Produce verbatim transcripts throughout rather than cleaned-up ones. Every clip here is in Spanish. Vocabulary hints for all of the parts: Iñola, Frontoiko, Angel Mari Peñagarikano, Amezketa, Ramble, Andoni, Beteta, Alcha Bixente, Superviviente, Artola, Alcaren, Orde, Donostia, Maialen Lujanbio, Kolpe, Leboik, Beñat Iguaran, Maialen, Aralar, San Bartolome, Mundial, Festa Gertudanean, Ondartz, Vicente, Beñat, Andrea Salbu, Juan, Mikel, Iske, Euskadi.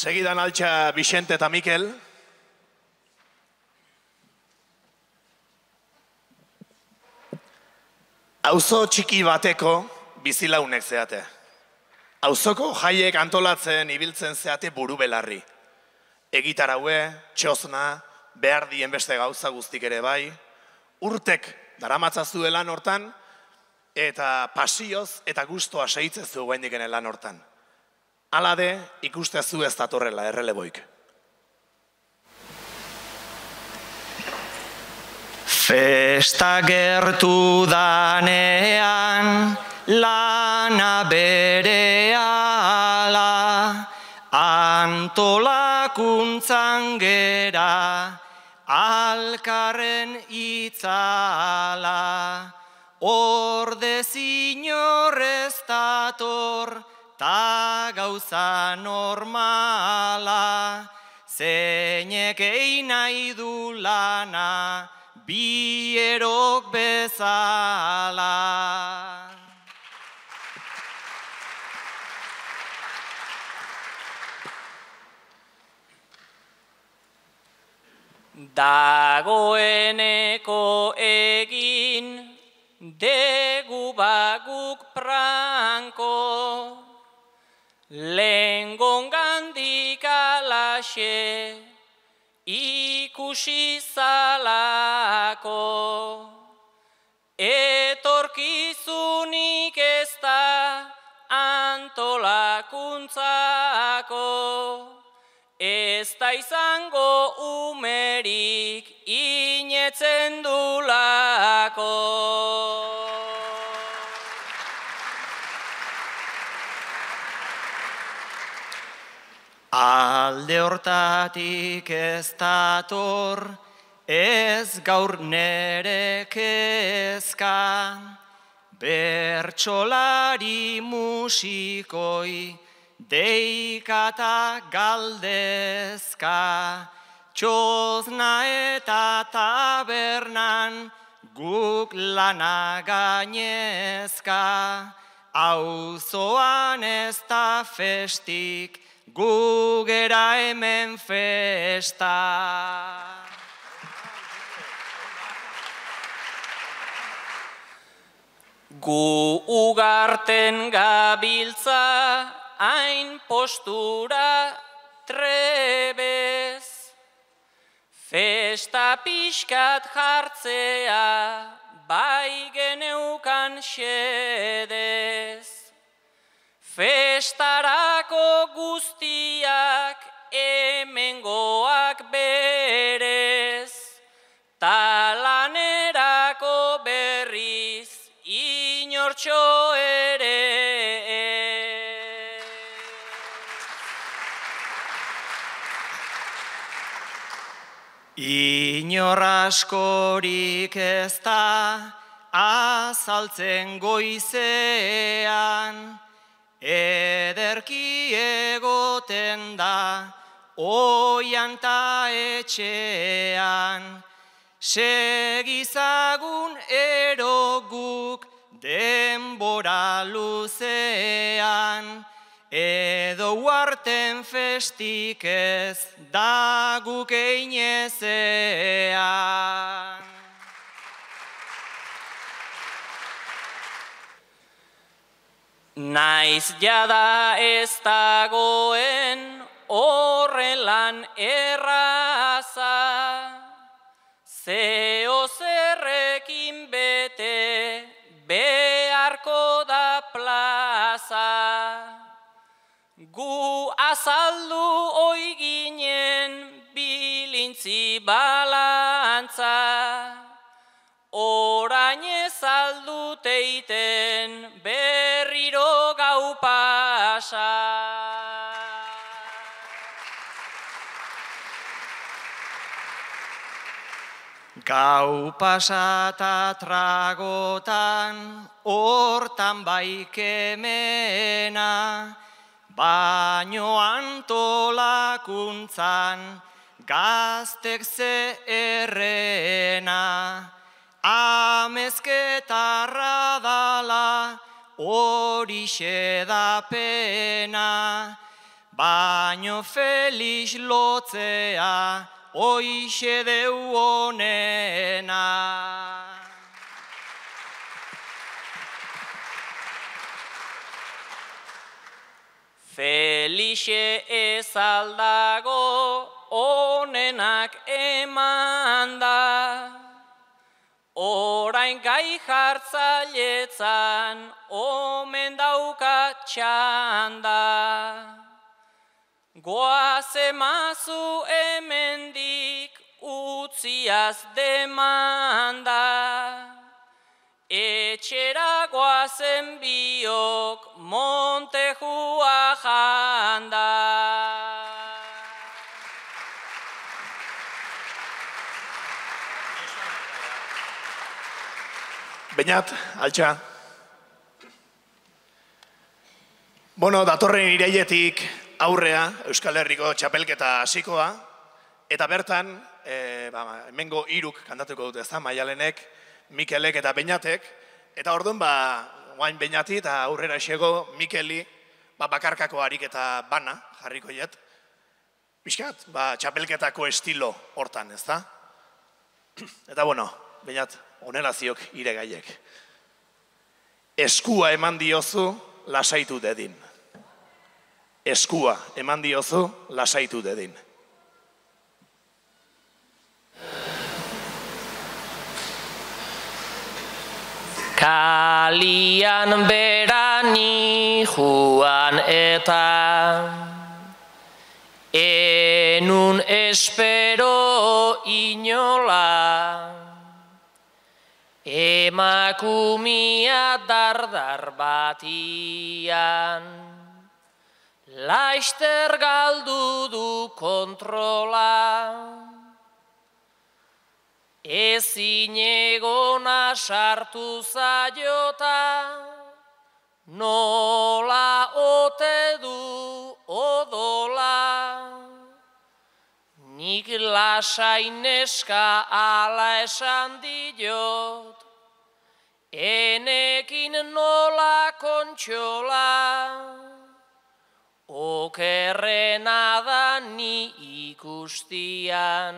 Segidan Alcha Bixente eta Mikel. Auzo txiki bateko bizilaunek zeate. Auzoko jaiek antolatzen ibiltzen zeate buru belarri. Egitaraue, txosna, behar dien beste gauza guztik ere bai. Urtek daramatzazuela lan hortan eta pasioz eta gustoa segitzezu guaindikene lan hortan. Alade, ikustezu ez datorrela erre Leboik. Festa gertudanean, lana berehala, antolakuntzan gera, Alcaren itzala. Orde zinorrez dator, ta gauza normala, zeinek einai du lana, bierok bezala. Dagoeneko egin, degu baguk pranko, lehengon gandik alaxe, ikusi zalako. Etorkizunik ez da antolakuntzako, ez da izango umerik inetzen dulako. Alde hortatik ez dator, ez gaur nere kezka, Bertxolari musikoi, deikata galdezka, txozna eta tabernan, guk lana gainezka, auzoan ez da festik, gugera hemen festa. Gugarten gabiltza, hain postura trebez. Festa pixkat jartzea, bai geneukan xedez. Festarako guztiak hemengoak berez, talanerako berriz inortxo ere. Inor askorik ez da azaltzen goizean, ederki egoten da, oian ta etxean, segizagun eroguk denbora luzean, edo uarten festik ez da guk einezean. Naiz jada ez dagoen horrelan erraza, zeo zerrekin bete beharko da plaza. Gu azaldu oi ginen bilintzi balantza, orain ez alduteiten berriro gau pasa. Gau pasa eta tragotan, hortan baikemena, baino antolakuntzan, gaztek ze errena. Amezketarra dala, hori xeda pena, Baino Felix lotzea, oixe deu honena. Felixe ez aldago, onenak eman da. Orain gai jartzailetzan, omen dauka txanda. Goaz emazu hemendik utziaz demanda. Etxera goazen biok Montejua janda. Beñat, Altxa. Bueno, datorren irailetik aurrea Euskal Herriko txapelketa hasikoa eta bertan, hemengo hiruk kantatuko dute ezta, Maialenek, Mikelek eta Beñatek, eta orduan, ba, guain Beñati eta aurrera esego Mikeli, ba, bakarkako harik eta bana jarriko jet. Bizkat, ba, txapelketako estilo hortan, ezta? Eta, bueno, Beñat, onelaziok ire gaiek. Eskua eman diozu, lasaitu dedin. Eskua eman diozu, lasaitu dedin. Kalian berani Juan eta enun espero Iñola. Emakumia dardar batian laster galdu du kontrola. Ezin egona sartu zaiota, nola ote du odola. Nik lasaineska ala esan diot, enekin nola kontxola. Okerrena da ni ikustian,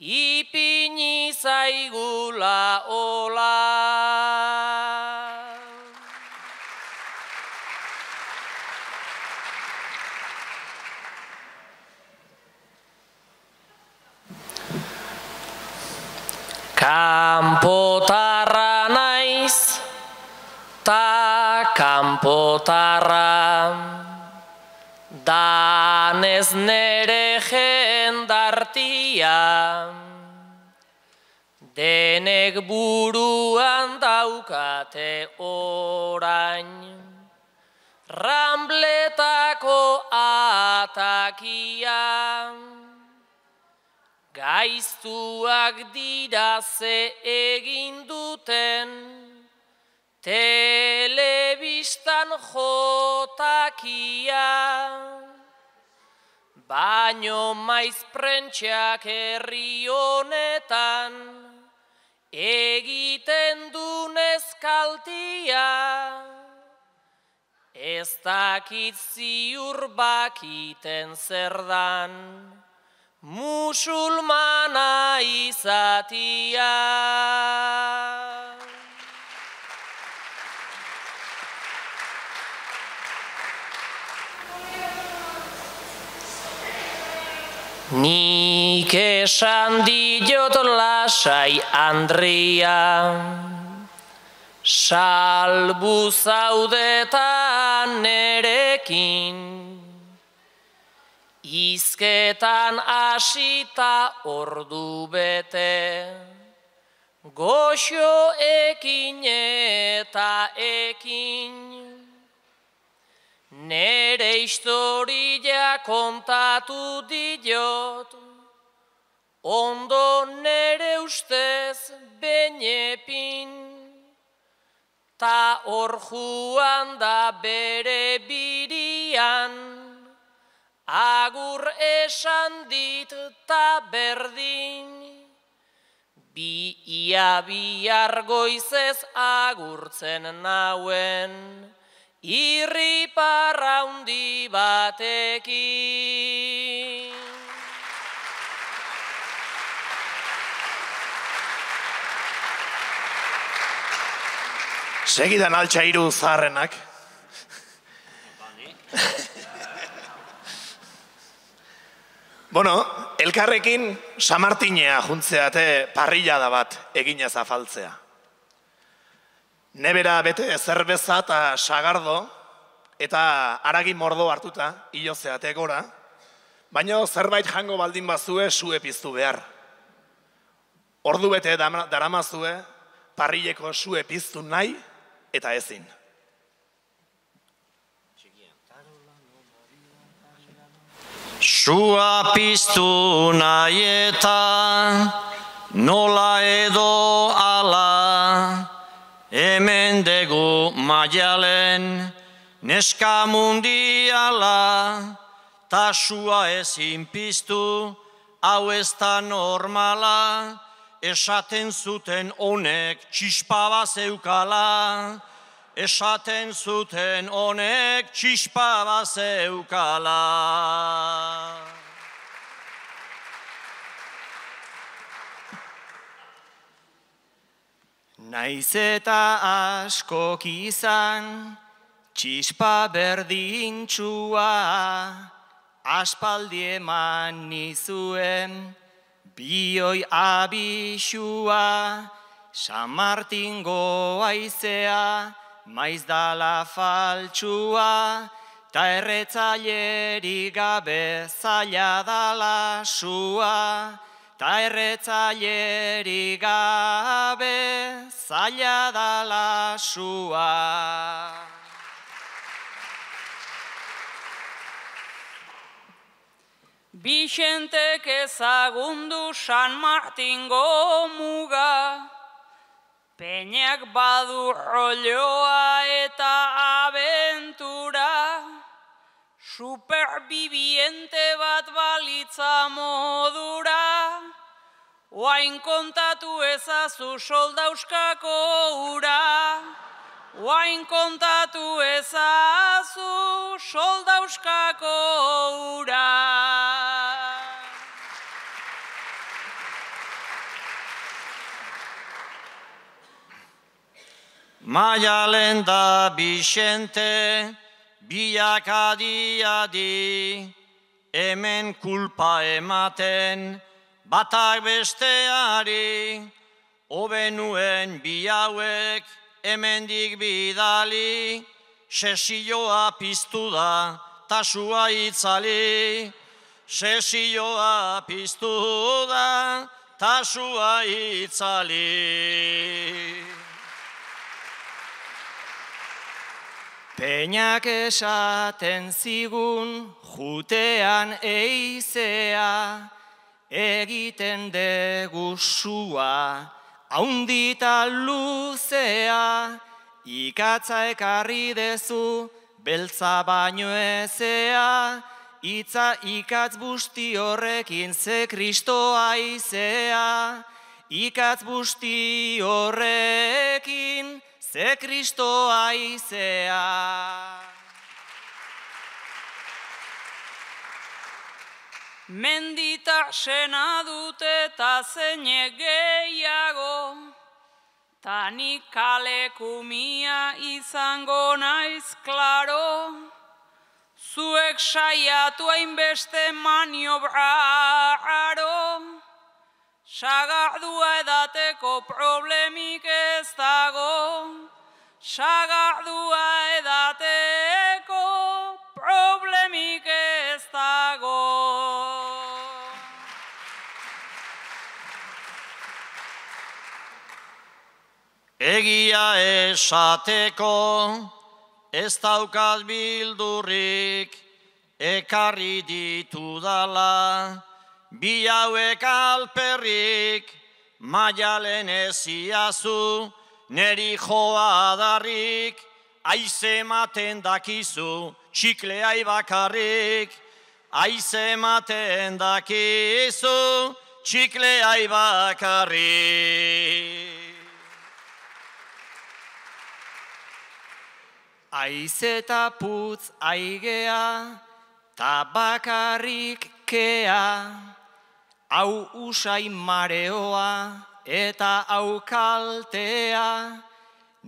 ipini zaigula hola. Kanpotarra naiz, ta kanpotarra, danez nere jendartia, denek buruan daukate orain, Rambletako atakia. Gaiztuak dira ze egin duten, telebistan jotakia, baino maiz prentxeak herri honetan egiten dunez kaltia. Ez dakit ziur bakiten zerdan musulmana izatia. Nik esan diot lasai Andrea, Salbu zaudetan nerekin, Isketan asita ordu bete, goxo ekin eta ekin. Nere historia kontatu diot, ondo nere ustez benepin, ta hor joan da bere birian, agur esan dit ta berdin, bi ia bihar goizez agurtzen nauen, irriparra handi batekin. Segidan Altxairu zaharrenak. Bueno, elkarrekin San Martinea juntzeate parrillada bat eginez afaltzea. Nebera bete zerbeza eta sagardo eta haragin mordo hartuta, hilo zeate gora, baina zerbait jango baldin bazue sue piztu behar. Ordu bete daramazue parrilleko sue piztu nahi eta ezin. Sua piztu nahi eta nola edo ala, hemen dugu Maialen neska mundiala, ta sua ezin piztu, hau ez da normala, esaten zuten honek txispa bazeukala, esaten zuten honek txispa bazeukala. Naiz eta askok izan, txispa berdintxua, aspaldi eman nizuen, bioi abixua, San Martingo aizea, maiz dala faltsua, ta erretzaileri gabe zaila dala sua, ta erretzaileri gabe zaila dala sua. Bixentek ezagundu San Martingo muga, Peñak badu rolloa eta abentura, superviviente bat balitza modura, oain kontatu ezazu soldauskako ura, oain kontatu ezazu soldauskako ura. Maialen da Vicente, biak adi-adi, hemen kulpa ematen, batak besteari, obenuen bi hauek, hemendik bidali, sesioa piztu da, tasua itzali, sesioa piztu da, tasua itzali. Peñak esaten zigun jutean eizea, egiten dugu sua, haundita luzea, ikatza ekarri dezu, beltza baino ezea, itza ikatz busti horrekin ze kristoa izea, ikatz busti horrekin, ze kristoa izea. Mendita sena dute ta zeine gehiago, ta nik kalekumia izango naiz klaro, zuek saiatu hainbeste maniobra raro, sagardua edateko problemik ez dago, sagardua edateko problemik ez dago. Egia esateko ez daukat bildurrik, ekarri ditudala bi hauek alperrik, Maialen eziazu, neri joa darrik, aize ematen dakizu, txikleai bakarrik, aize ematen dakizu, txikleai bakarrik. Aizeta putz aigea, tabakarrik kea, hau usain mareoa eta hau kaltea,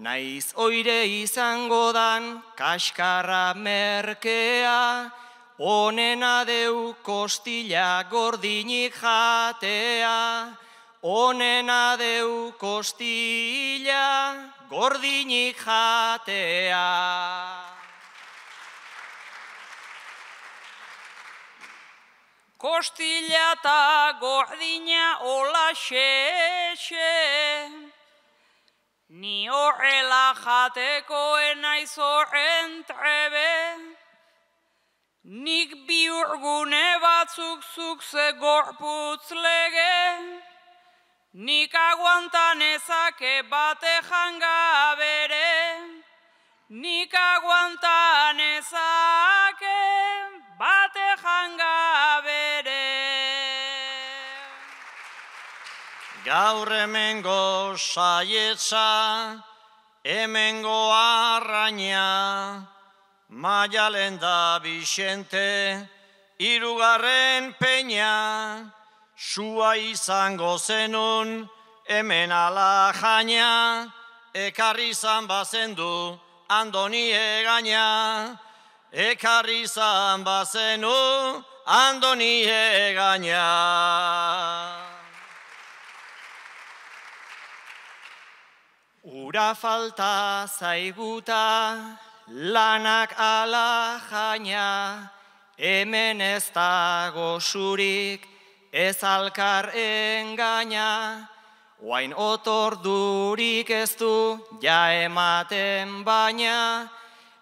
naiz oire izango dan kaskarra merkea, onena deu kostila gordinik jatea, onena deu kostila gordinik jatea. Kostila eta gordina hola xexe, ni horrela jatekoen naiz horren trebe, nik biurgune batzuk zuk ze gorputz lege, nik aguantan ezake bate janga bere, nik aguantan ezake bate janga bere. Gaur emengo saietza, emengo arraina, Maialen da Vicente, hirugarren Peña, sua izango zenun, hemen ala jaina, ekarri izan bazendu, Andoni egaina. Ekarri izan bazenu, Andoni egaina. Ura falta zaiguta, lanak ala jaina, hemen ez dago zurik, ez alkar engaina, oain otordurik ez du, ja ematen baina,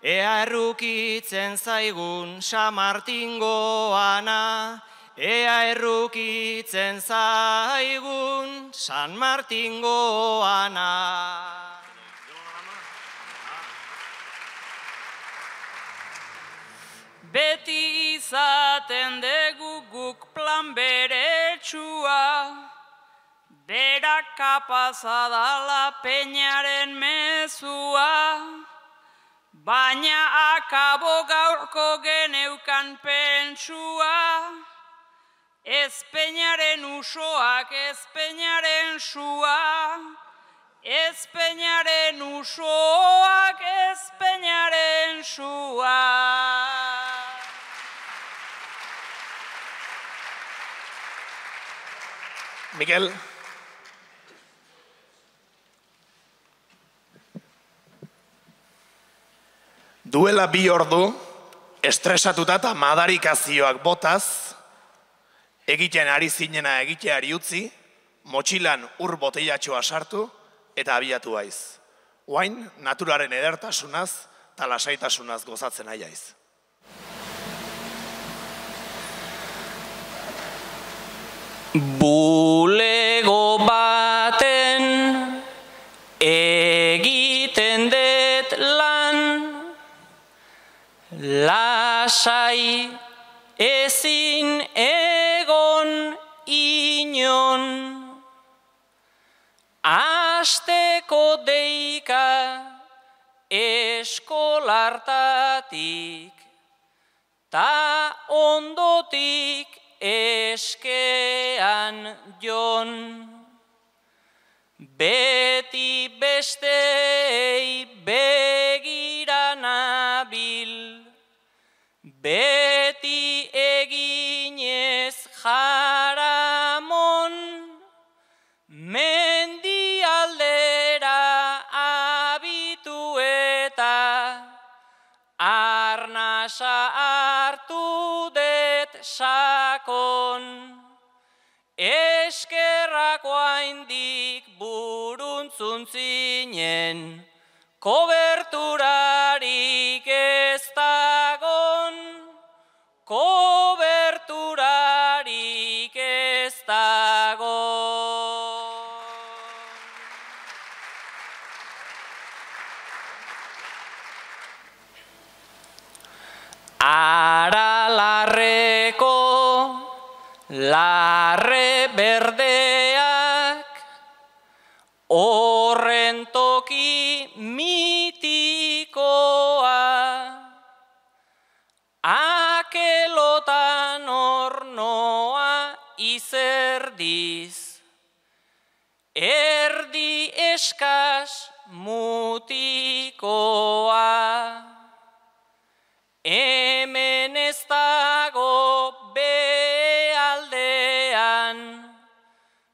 ea errukitzen zaigun San Martingoana, ea errukitzen zaigun San Martingoana. Beti izaten dugu guk plan beretsua, berak kapaza dala Peñaren mezua, baina akabo gaurko geneukan pentsua, ez Peñaren usoak, ez Peñaren sua, ez Peñaren usoak, ez Peñaren sua. Mikel. Duela bi ordu, estresatuta eta madarikazioak botaz, egiten ari zinena egiteari utzi, motxilan ur botellatxoa sartu eta abiatu haiz. Oain, naturaren edertasunaz eta lasaitasunaz gozatzen aiz. Bulego baten egiten dut lan, lasai ezin egon inon, asteko deika eskolartatik ta ondotik eskean jon, beti bestei begira nabil, beti eginez jaramon, mendialdera abitu eta arnasa hartu det sakon, eskerrako haindik buruntzun zinen, koberturarik ez dagon, koberturarik ez dagon. Aralarreko larre berdeak horren toki mitikoa. erdi eskaz mutikoa, hemen ez dago bealdean,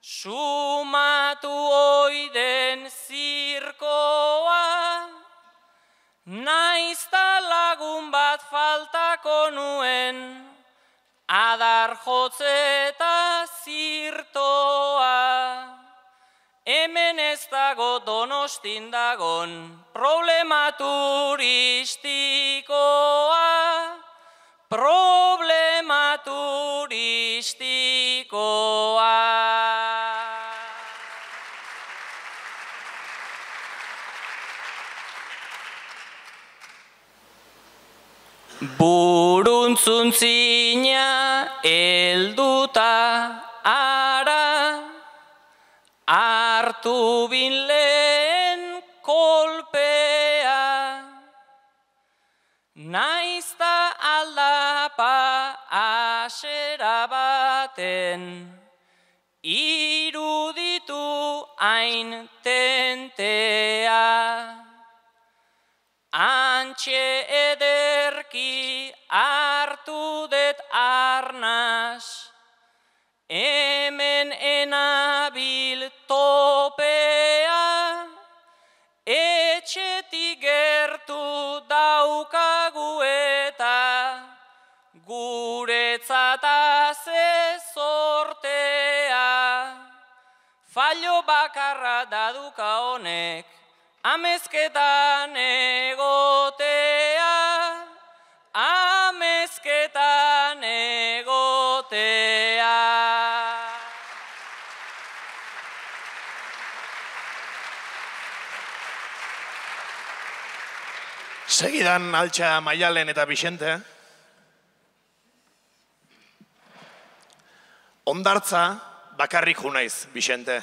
sumatu oiden zirkoa, naizta lagun bat faltako nuen, adar jotzeta zirtoa. Hemen ez dago Donostin dagon problema turistikoa, problema turistikoa. Buruntzuntzina elduta ara, Artubil lehen kolpea, naizta aldapa asera baten, iruditu hain tentea. Antxe ederki hartu det arnaz, hemen enabil topea, etxetik gertu daukagu eta, guretzataz ez sortea. Fallo bakarra daduka honek, amezketan egotea, amezketan egotea. Segidan, Altxa, Maialen eta Bixente. Ondartza bakarrik junaiz, Bixente.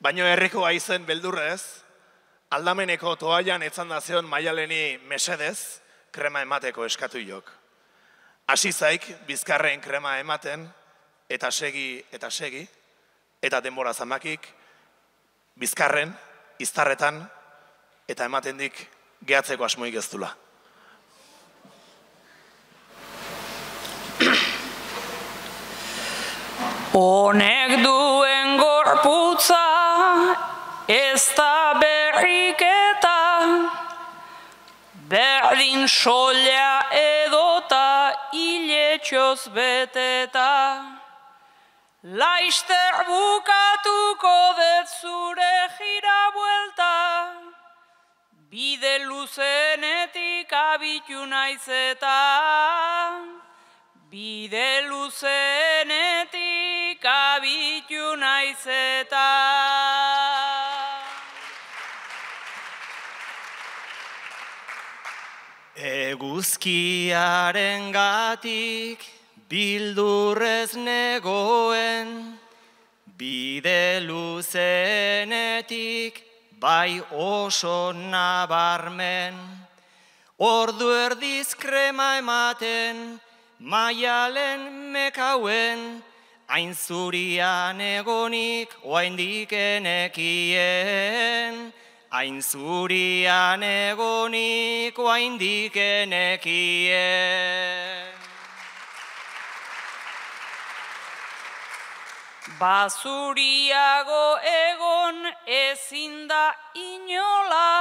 Baino herriko aizen beldurrez, aldameneko toaian etzanda zeon Maialeni mesedez krema emateko eskatu jok. Hasi zaik bizkarren krema ematen, eta segi, eta segi, eta denbora zamakik, bizkarren, iztarretan, eta ematen dik, gehatzeko asmoik ez dula. Honek duen gorputza ez da berrik eta berdin sola edota iletxoz beteta, laizter bukatuko dut zure jirabuelta, bide luzenetik abitu naiz eta, bide luzenetik abitu naiz eta. Eguzkiaren gatik bildurrez negoen, bide luzenetik bai oso nabarmen, ordu erdiz krema ematen, Maialen mekauen, hain zurian egonik, oain dikenekien, hain zurian egonik, oain dikenekien. Basuriago egon ezin da Iñola,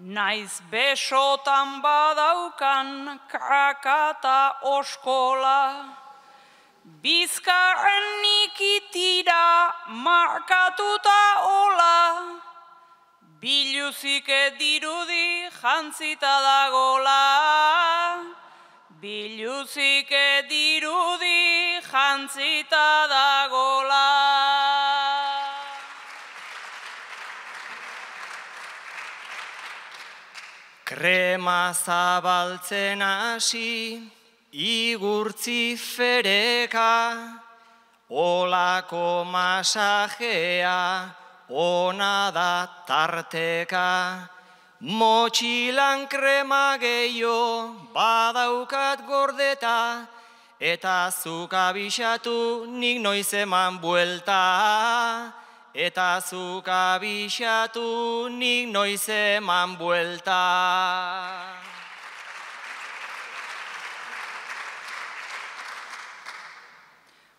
naiz besotan badaukan krakata oskola. Bizkarren nikitira markatuta ola, biluzik dirudi jantzita dagola. Biluzik dirudi jantzita dagola. Krema zabaltzen hasi, igurtzi fereka, olako masajea, ona da tarteka. Motxilan krema gehiago badaukat gordeta, eta zuk abisatu nik noiz eman buelta, eta zuk abixatu nik noiz eman buelta.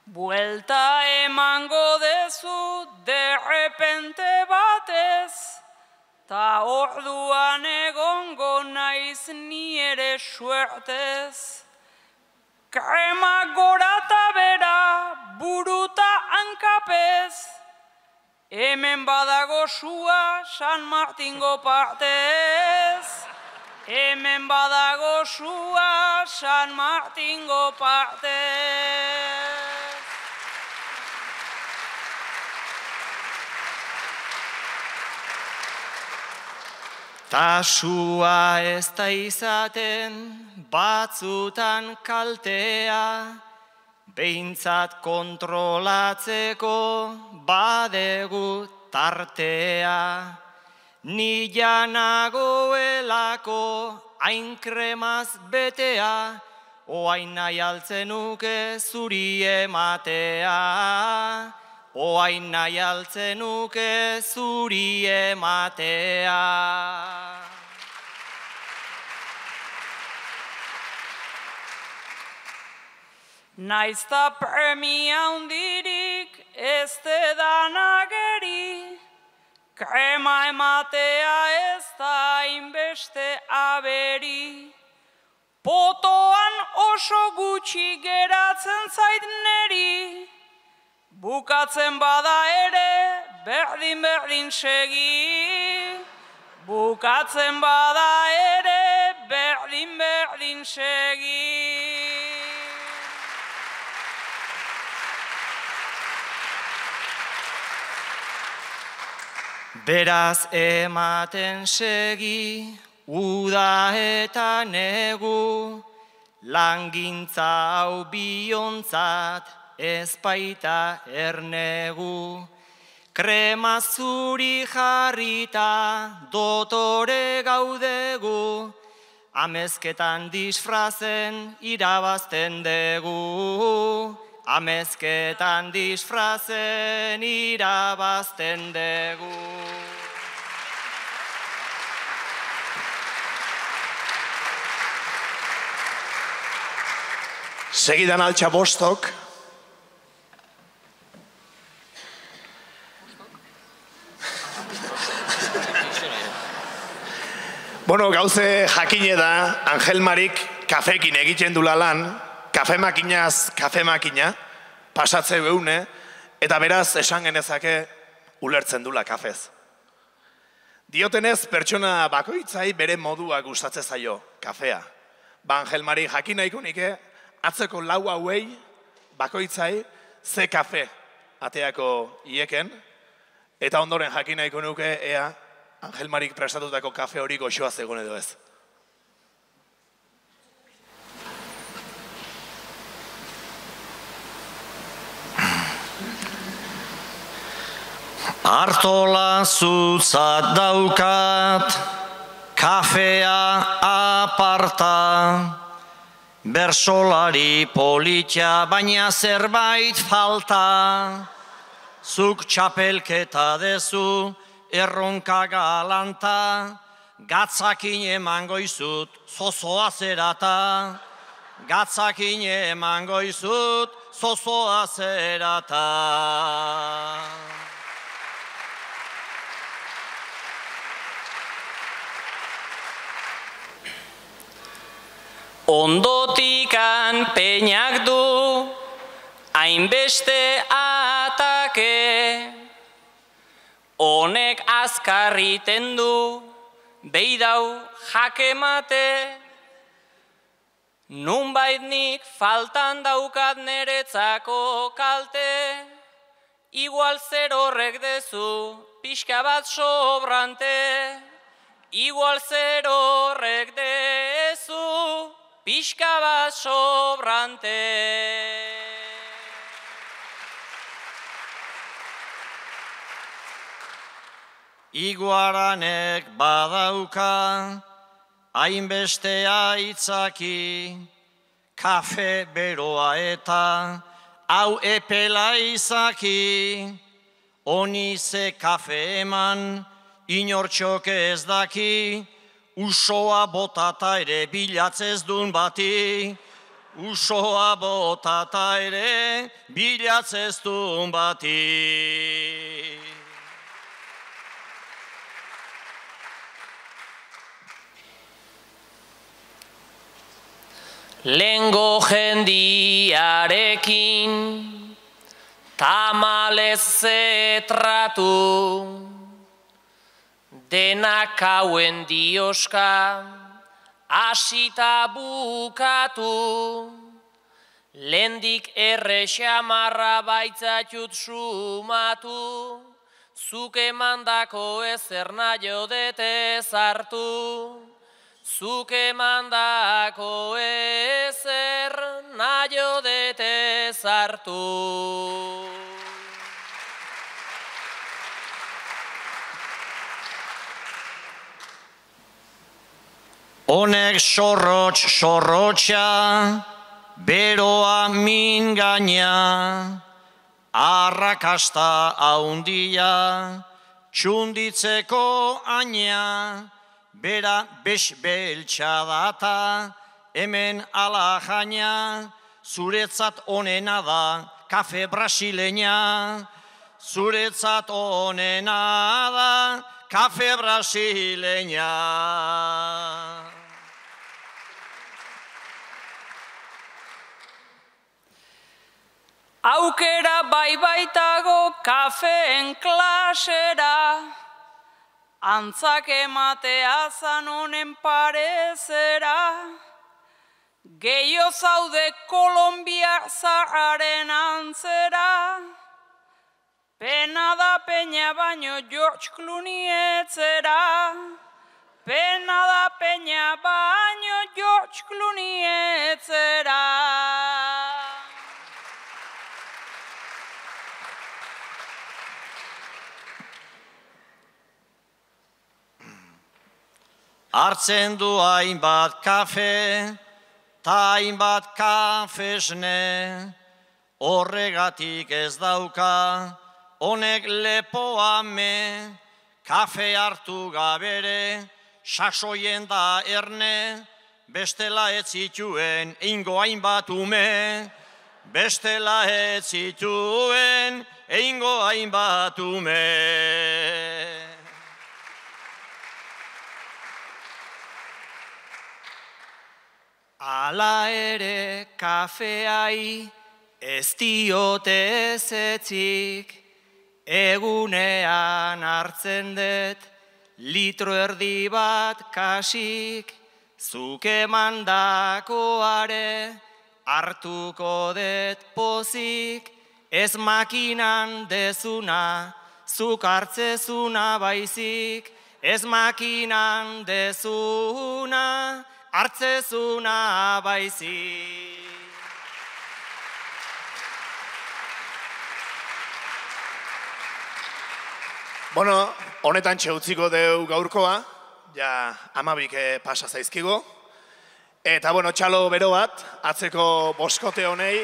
Buelta emango dezu derrepente batez, ta orduan egongo naiz ni ere suertez. Krema gorata bera, buruta hankapez, hemen badago sua San Martingo partez. Hemen badago sua San Martingo partez. Ta sua ez da izaten batzutan kaltea, behintzat kontrolatzeko badegu tartea. Ni janagoelako hain kremaz betea, oain nahi altzenuke zuri ematea. Oain nahi altzenuke zuri ematea. Naizta premia hundirik ez te danageri, krema ematea ez da inbeste aberi. Potoan oso gutxi geratzen zait neri, bukatzen bada ere berdin-berdin segi. Bukatzen bada ere berdin-berdin segi. Beraz ematen segi, uda eta negu, langintza hau biontzat, ez baita ernegu. Krema zuri jarrita dotore gaudegu, amezketan disfrazen irabazten degu. Amezketan disfrazen irabazten degu. Segidan Altxa bostok. Bueno, gauze jakine da, Angelmarik kafekin egiten dula lan, kafe makinaz kafe makina, pasatze beune, eta beraz esan genezake ulertzen dula kafez. Diotenez, pertsona bakoitzai bere modua gustatze zaio, kafea. Ba, Angelmarik jakinaikunike, atzeko lau hauei bakoitzai ze kafe ateako ieken, eta ondoren jakinaikunuke ea, Angelmarik prestatutako kafe hori goxoa zegoen edo ez. Artola zutzat daukat, kafea aparta, Bertxolari polita baina zerbait falta, zuk txapelketa dezu, erronka galanta, gatzakin eman goizut, zozoa zerata. Gatzakin eman goizut, zozoa zerata. Ondotikan Peñak du, hainbeste atake, honek azkarriten du, beidau jakemate. Nun baitnik faltan daukat neretzako kalte, igual zer horrek dezu, pixka bat sobrante. Igual zer horrek dezu, pixka bat sobrante. Iguaranek badauka, hainbeste aitzaki, kafe beroa eta hau epela izaki, Oni ze kafe eman, inortxok ez daki, usoa botata ere bilatzez dun bati. Usoa botata ere bilatzez dun bati. Lengo jendiarekin, tamalez zetratu, denak hauen dioska, asita bukatu, lendik erre xamarra baitzatut sumatu, zuk emandako ezer naio detez hartu, zuk emandako ezer naio detez hartu. Honek sorrotx sorrotxa, beroa min gaina, arrakasta haundia, txunditzeko aina, bera besbeltxa data, hemen ala jaina, zuretzat onena da, kafe brasileña. Zuretzat onena da, kafe brasileña. Aukera baibaitago kafeen klasera, antzak ematea zan honen parezera, gehiago zaude Kolombia zaharren antzera, pena da Peña baino George Clooney etzera, pena da Peña baino George Clooney etzera. Hartzen du hainbat kafe, ta hainbat kafesne, horregatik ez dauka, honek lepoame, kafe hartu gabere, sasoien da erne, bestela ez zituen eingo hainbat ume, bestela ez zituen eingo hainbat ume. Ala ere kafeai ez diote ezetzik, egunean hartzen dut litro erdi bat kasik, zuk emandakoare hartuko dut pozik, ez makinan dezuna, zuk hartzezuna baizik, ez makinan dezuna, hartzezuna baizi. Bueno, honetan txeutziko deu gaurkoa, ja amabik pasa zaizkigo. Eta, bueno, txalo bero bat, atzeko boskote honei,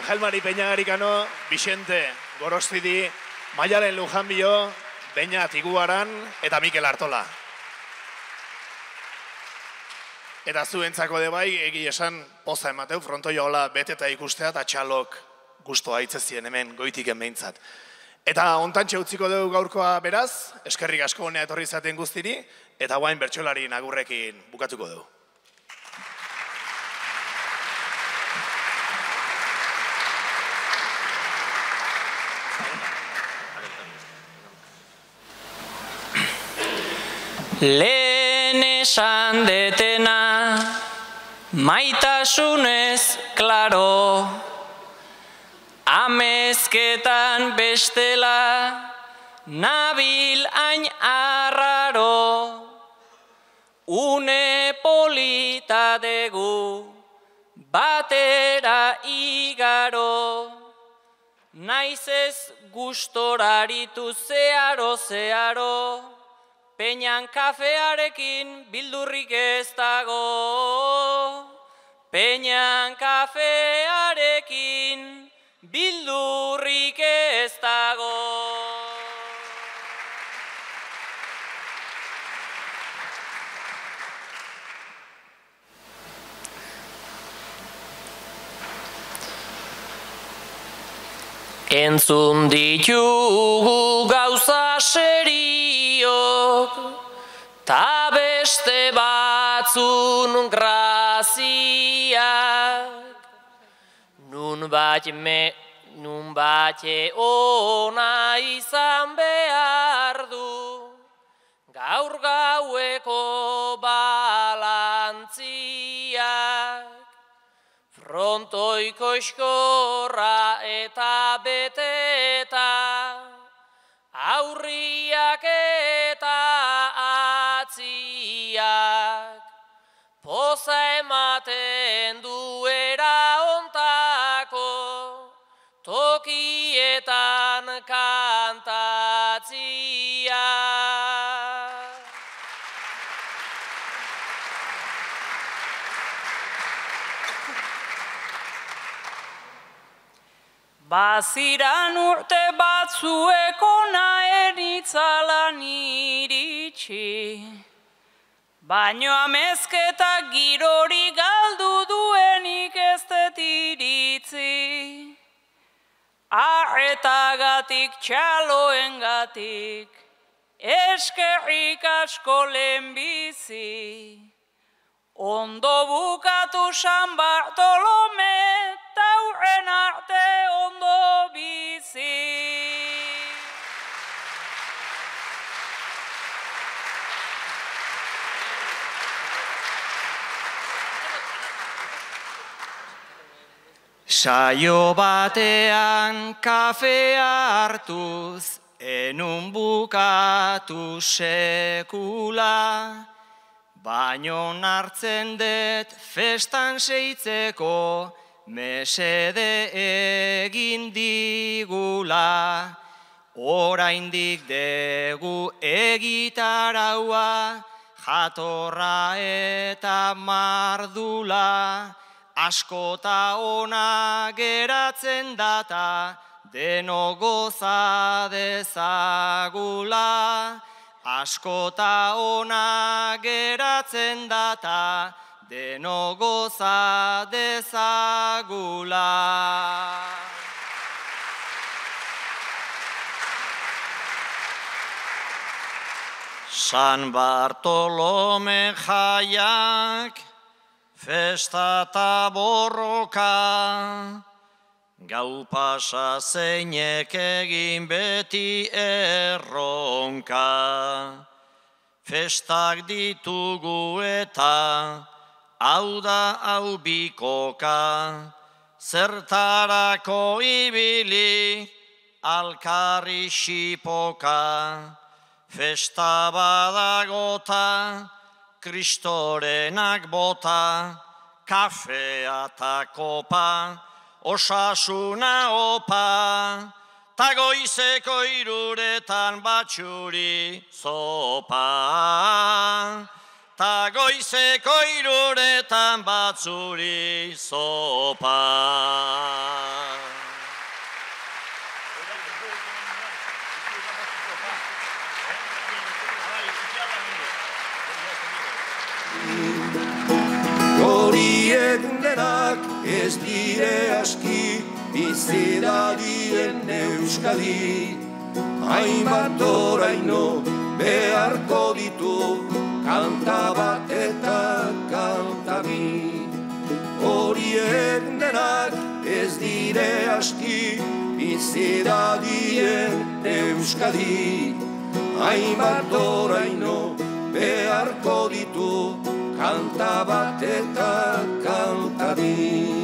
Angel Mari Peñagarikano, Vicente Gorostidi, Maialen Lujanbio, Beñat Iguaran eta Mikel Artola. Eta zuentzako de bai, egi esan poza emateu, frontoia hola beteta ikustea eta txalok guztua hitzezien hemen goitiken behintzat. Eta ontantxe utziko dugu gaurkoa beraz, eskerrik asko honea etorri izaten guztiri, eta guain Bertxolari nagurrekin bukatuko dugu. Lehen esan detena, maitasunez, klaro, amezketan bestela, nabil hain arraro, une polita dugu, batera igaro, naiz ez gustoraritu zeharo, zeharo, Peñan kafearekin bildurrik ez dago, Peñan kafearekin bildurrik ez dago. Entzun ditugu gauza seriok, ta beste batzun graziak. Nun bat me, nun bat ona izan behar du, gaur gaueko balantziak. Frontoiko eskorra eta beteta, aurriak eta atziak, poza ematen duera ontako, tokietan kantatziak. Baziran urte batzueko nahen itzalan iritsi, baino amezketak girori galdu duenik ez detiritzi. Arretagatik, txaloengatik, eskerrik asko lehenbizi, ondo bukatu San Bartolome, taurren arte ondo bizi. Saio batean kafea hartuz, enun bukatu sekula, baino hartzen det festan seitzeko, mesede egin digula, oraindik dugu egitaraua, jatorra eta mardula, askota ona geratzen data, deno goza dezagula, askota ona geratzen data, deno goza dezagula. San Bartolome jaiak, festa eta borroka, gau pasa zeinek egin beti erronka. Festak ditugu eta hau da hau bikoka, zertarako ibili alkarri xipoka. Festa badagota, kristorenak bota, kafea ta kopa, osasuna opa, ta goizeko iruretan batxuri zopa. Ta goizeko iruretan batzuri zopa. Horiek undenak ez dire aski, bizira dien Euskadi, hainbat oraino beharko ditu, kanta bat eta kanta bi. Horiek denak ez dire aski, bizira dien Euskadi, hainbat oraino beharko ditu, kanta bat eta kanta bi.